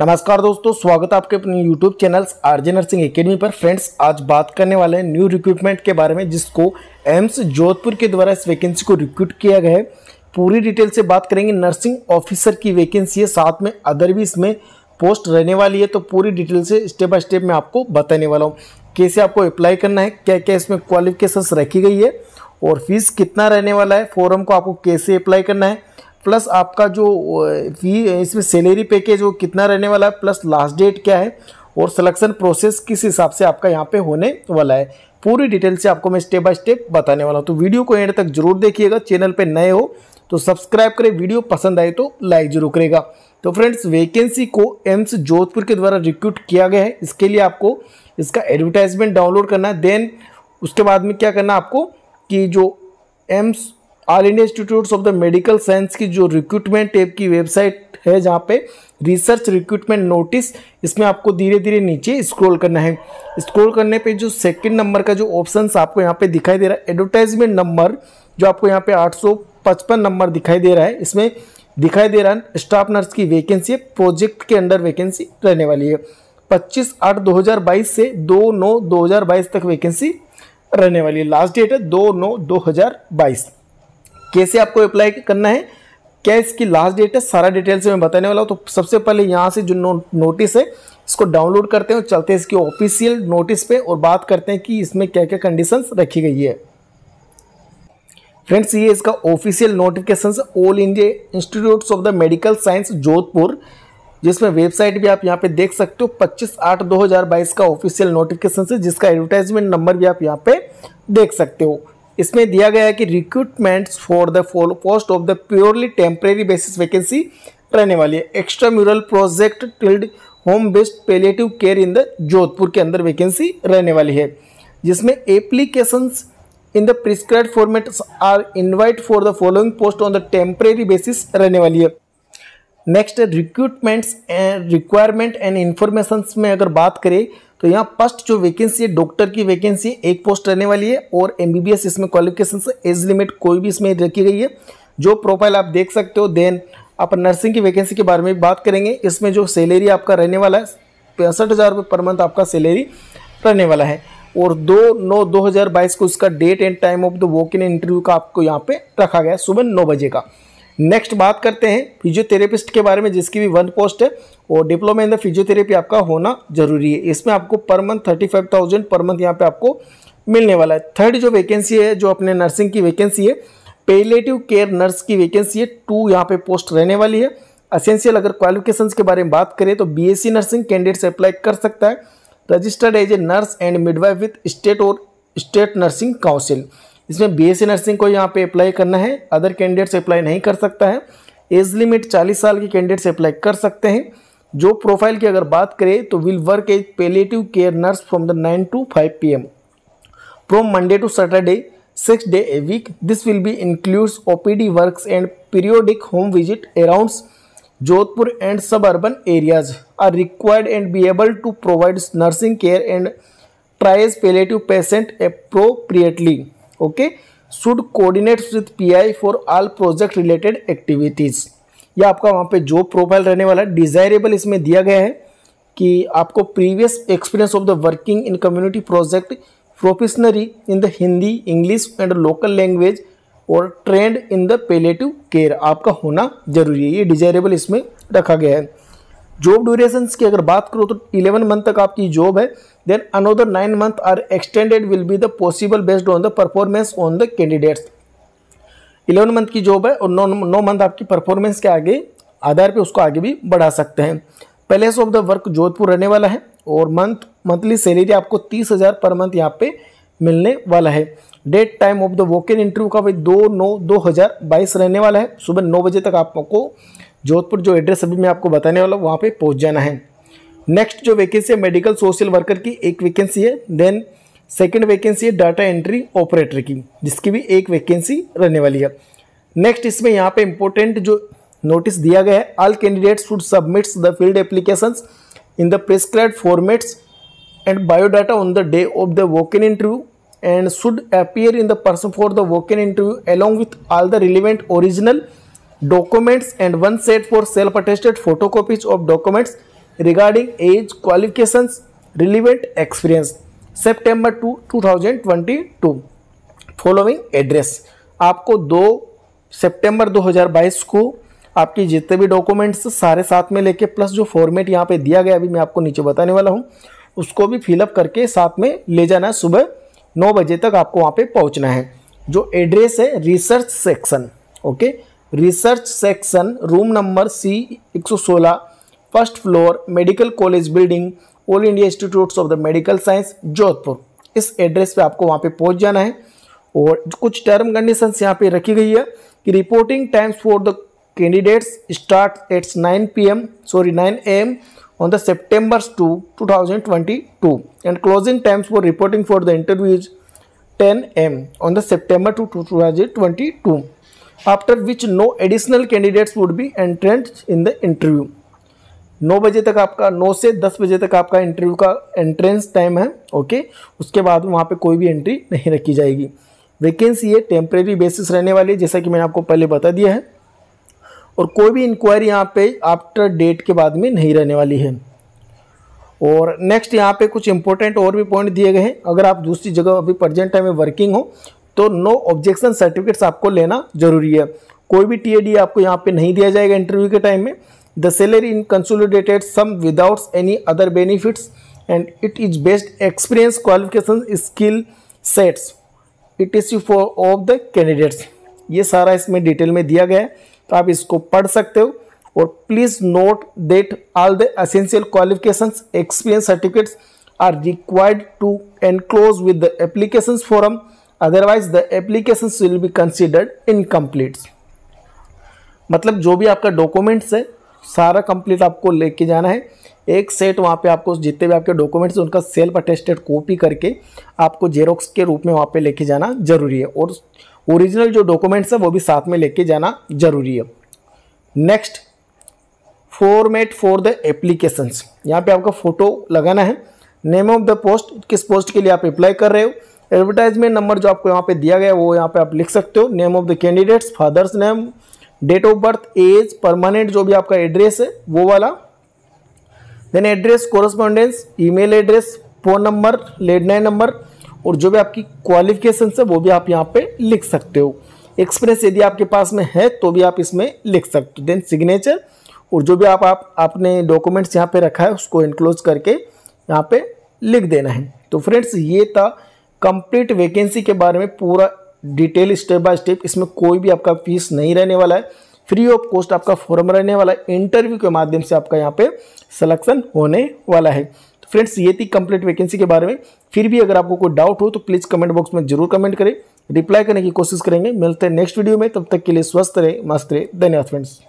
नमस्कार दोस्तों, स्वागत है आपके अपने YouTube channel RJ nursing academy पर। फ्रेंड्स, आज बात करने वाले हैं न्यू रिक्रूटमेंट के बारे में, जिसको एम्स जोधपुर के द्वारा इस वैकेंसी को रिक्रूट किया गया है। पूरी डिटेल से बात करेंगे। नर्सिंग ऑफिसर की वैकेंसी है, साथ में अदर भी इसमें पोस्ट रहने वाली है। तो पूरी डिटेल से स्टेप बाय स्टेप मैं आपको बताने वाला हूँ, कैसे आपको अप्लाई करना है, क्या क्या इसमें क्वालिफिकेशंस रखी गई है और फीस कितना रहने वाला है, फॉर्म को आपको कैसे अप्लाई करना है, प्लस आपका जो फी इसमें सैलरी पैकेज वो कितना रहने वाला है, प्लस लास्ट डेट क्या है और सिलेक्शन प्रोसेस किस हिसाब से आपका यहाँ पे होने वाला है। पूरी डिटेल से आपको मैं स्टेप बाय स्टेप बताने वाला हूँ, तो वीडियो को एंड तक जरूर देखिएगा। चैनल पे नए हो तो सब्सक्राइब करें, वीडियो पसंद आए तो लाइक जरूर करेगा। तो फ्रेंड्स, वैकेंसी को एम्स जोधपुर के द्वारा रिक्रूट किया गया है। इसके लिए आपको इसका एडवर्टाइजमेंट डाउनलोड करना है। देन उसके बाद में क्या करना आपको कि जो AIIMS all India institute of the medical science की जो रिक्रूटमेंट टैब की वेबसाइट है, जहाँ पे रिसर्च रिक्रूटमेंट नोटिस, इसमें आपको धीरे धीरे नीचे स्क्रॉल करना है। स्क्रॉल करने पे जो सेकंड नंबर का जो ऑप्शंस आपको यहाँ पे दिखाई दे रहा है, एडवर्टाइजमेंट नंबर जो आपको यहाँ पे 855 नंबर दिखाई दे रहा है, इसमें दिखाई दे रहा है स्टाफ नर्स की वैकेंसी है, प्रोजेक्ट के अंडर वैकेंसी रहने वाली है। 25/8/2022 से 2/9/2022 तक वैकेंसी रहने वाली है। लास्ट डेट है 2/9/2022। कैसे आपको अप्लाई करना है, क्या इसकी लास्ट डेट है, सारा डिटेल से मैं बताने वाला हूँ। तो सबसे पहले यहाँ से जो नोटिस है इसको डाउनलोड करते हैं और चलते हैं इसके ऑफिशियल नोटिस पे और बात करते हैं कि इसमें क्या क्या कंडीशंस रखी गई है। फ्रेंड्स, ये इसका official notification all India institute of the medical science Jodhpur, जिसमें वेबसाइट भी आप यहाँ पे देख सकते हो। 25/8/2022 का ऑफिशियल नोटिफिकेशन है, जिसका एडवर्टाइजमेंट नंबर भी आप यहाँ पे देख सकते हो। इसमें दिया गया है कि recruitments for the post of the purely temporary basis vacancy रहने वाली है। Extra mural project titled home based palliative care in the Jodhpur के अंदर वैकेंसी रहने वाली है, जिसमें applications in the prescribed format are invite for the following post on the temporary basis रहने वाली है। Next, recruitments and requirement and informations में अगर बात करें तो यहाँ फर्स्ट जो वैकेंसी है डॉक्टर की वैकेंसी एक पोस्ट रहने वाली है और एमबीबीएस इसमें क्वालिफिकेशन से एज लिमिट कोई भी इसमें रखी गई है, जो प्रोफाइल आप देख सकते हो। देन आप नर्सिंग की वैकेंसी के बारे में भी बात करेंगे। इसमें जो सैलरी आपका रहने वाला है 65,000 पर मंथ आपका सैलरी रहने वाला है और 2/9/2022 को इसका date and time of the walk in interview का आपको यहाँ पे रखा गया है, सुबह 9 बजे का। नेक्स्ट बात करते हैं फिजियोथेरेपिस्ट के बारे में, जिसकी भी 1 पोस्ट है और डिप्लोमा इन द फिजियोथेरेपी आपका होना जरूरी है। इसमें आपको पर मंथ 35,000 पर मंथ यहाँ पे आपको मिलने वाला है। थर्ड जो वैकेंसी है जो अपने नर्सिंग की वैकेंसी है, पेलेटिव केयर नर्स की वैकेंसी है, 2 यहाँ पे पोस्ट रहने वाली है। असेंशियल अगर क्वालिफिकेशंस के बारे में बात करें तो BSc नर्सिंग कैंडिडेट्स अप्लाई कर सकता है। Registered as a nurse and midwife with state और स्टेट नर्सिंग काउंसिल, इसमें BSc नर्सिंग को यहाँ पे अप्लाई करना है। अदर कैंडिडेट्स अप्लाई नहीं कर सकता है। एज लिमिट 40 साल के कैंडिडेट्स अप्लाई कर सकते हैं। जो प्रोफाइल की अगर बात करें तो will work as palliative care nurse from the 9 to 5 PM from Monday to Saturday 6 day a week। This will be includes OPD works and periodic home visit around Jodhpur and suburban areas are required and be able to provide nursing care and triage palliative patient appropriately. Okay, should coordinates with PI for all project related activities. यह आपका वहाँ पे job profile रहने वाला है। Desirable इसमें दिया गया है कि आपको previous experience of the working in community project proficiency in the Hindi English and local language और trained in the palliative care आपका होना जरूरी है। ये डिजायरेबल इसमें रखा गया है। जॉब ड्यूरेशंस की अगर बात करो तो 11 मंथ तक आपकी जॉब है। Then another 9 month are extended will be the possible based on the performance on the candidates. 11 month की जॉब है और 9 month आपकी परफॉर्मेंस के आगे आधार पे उसको आगे भी बढ़ा सकते हैं। Palace of the work Jodhpur रहने वाला है और मंथली सैलरी आपको 30,000 पर मंथ यहाँ पे मिलने वाला है। Date time of the walk in interview का भी 2/9/2022 रहने वाला है। सुबह 9 बजे तक आपको जोधपुर जो एड्रेस अभी मैं आपको बताने वाला हूँ वहाँ पे पहुँच जाना है। नेक्स्ट जो वैकेंसी है मेडिकल सोशल वर्कर की एक वैकेंसी है। देन सेकंड वैकेंसी है डाटा एंट्री ऑपरेटर की, जिसकी भी एक वैकेंसी रहने वाली है। नेक्स्ट इसमें यहाँ पे इम्पोर्टेंट जो नोटिस दिया गया है, all candidates should submits the field applications in the prescribed formats and biodata on the day of the walk in interview and should appear in the person for the walk in interview along with all the relevant original documents and 1 set for self-attested photocopies of documents regarding age, qualifications, relevant experience, सितंबर 2022 following address. आपको 2 सितंबर 2022 को आपके जितने भी documents सारे साथ में लेके प्लस जो फॉर्मेट यहाँ पे दिया गया अभी मैं आपको नीचे बताने वाला हूँ उसको भी फिलअप करके साथ में ले जाना है। सुबह 9 बजे तक आपको वहाँ पे पहुँचना है। जो एड्रेस है research section, okay, research section, room number C 116, first floor, medical college building, all India institutes of the medical science, Jodhpur. इस एड्रेस पे आपको वहाँ पे पहुँच जाना है। और कुछ टर्म कंडीशंस यहाँ पे रखी गई है कि reporting times for the candidates start at 9 AM on the September 2, 2022 and closing times for reporting for the interviews 10 AM on the September 2, 2022, after which no additional candidates would be entered in the interview। 9 बजे तक आपका 9 से 10 बजे तक आपका interview का entrance time है, okay. उसके बाद वहाँ पे कोई भी एंट्री नहीं रखी जाएगी। वैकेंसी ये टेम्प्रेरी बेसिस रहने वाली है जैसा कि मैंने आपको पहले बता दिया है, और कोई भी इंक्वायरी यहाँ पे आफ्टर डेट के बाद में नहीं रहने वाली है। और नेक्स्ट यहाँ पे कुछ इंपॉर्टेंट और भी पॉइंट दिए गए हैं। अगर आप दूसरी जगह अभी प्रजेंट टाइम में वर्किंग हो तो नो ऑब्जेक्शन सर्टिफिकेट्स आपको लेना जरूरी है। कोई भी TAD आपको यहाँ पे नहीं दिया जाएगा इंटरव्यू के टाइम में। The salary in consolidated sum without any other benefits and it is based experience, qualification, skill sets, it is for of the candidates. ये सारा इसमें डिटेल में दिया गया है तो आप इसको पढ़ सकते हो। और please note that all the essential qualifications, experience certificates are required to enclose with the application form, otherwise the application will be considered incomplete. मतलब जो भी आपका डॉक्यूमेंट्स है सारा कंप्लीट आपको लेके जाना है। एक सेट वहाँ पे आपको जितने भी आपके डॉक्यूमेंट्स हैं उनका सेल्फ अटेस्टेड कॉपी करके आपको जेरोक्स के रूप में वहाँ पे लेके जाना जरूरी है। और ओरिजिनल जो डॉक्यूमेंट्स है वो भी साथ में लेके जाना जरूरी है। Next, format for the applications, यहाँ पे आपका फोटो लगाना है। नेम ऑफ द पोस्ट, किस पोस्ट के लिए आप अप्लाई कर रहे हो। एडवर्टाइजमेंट नंबर जो आपको यहाँ पे दिया गया है वो यहाँ पे आप लिख सकते हो। Name of the candidates, father's name, date of birth, age, permanent जो भी आपका एड्रेस है वो वाला। Then address, correspondence, email address, phone number, landline number, और जो भी आपकी क्वालिफिकेशन है वो भी आप यहाँ पे लिख सकते हो। एक्सपीरियंस यदि आपके पास में है तो भी आप इसमें लिख सकते हो। देन सिग्नेचर, और जो भी आप अपने डॉक्यूमेंट्स यहाँ पे रखा है उसको इनक्लोज करके यहाँ पे लिख देना है। तो फ्रेंड्स ये था कंप्लीट वैकेंसी के बारे में पूरा डिटेल स्टेप बाय स्टेप। इसमें कोई भी आपका फीस नहीं रहने वाला है, फ्री ऑफ कॉस्ट आपका फॉर्म रहने वाला है। इंटरव्यू के माध्यम से आपका यहाँ पे सिलेक्शन होने वाला है। तो फ्रेंड्स ये थी कंप्लीट वैकेंसी के बारे में। फिर भी अगर आपको कोई डाउट हो तो प्लीज़ कमेंट बॉक्स में जरूर कमेंट करें, रिप्लाई करने की कोशिश करेंगे। मिलते हैं नेक्स्ट वीडियो में, तब तक के लिए स्वस्थ रहे, मस्त रहे। धन्यवाद फ्रेंड्स।